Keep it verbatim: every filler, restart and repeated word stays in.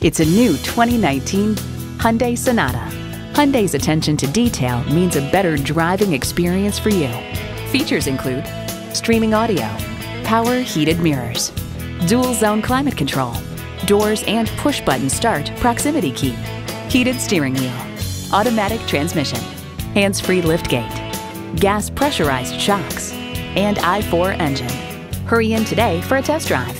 It's a new twenty nineteen Hyundai Sonata. Hyundai's attention to detail means a better driving experience for you. Features include streaming audio, power heated mirrors, dual zone climate control, doors and push button start proximity key, heated steering wheel, automatic transmission, hands-free liftgate, gas pressurized shocks, and I four engine. Hurry in today for a test drive.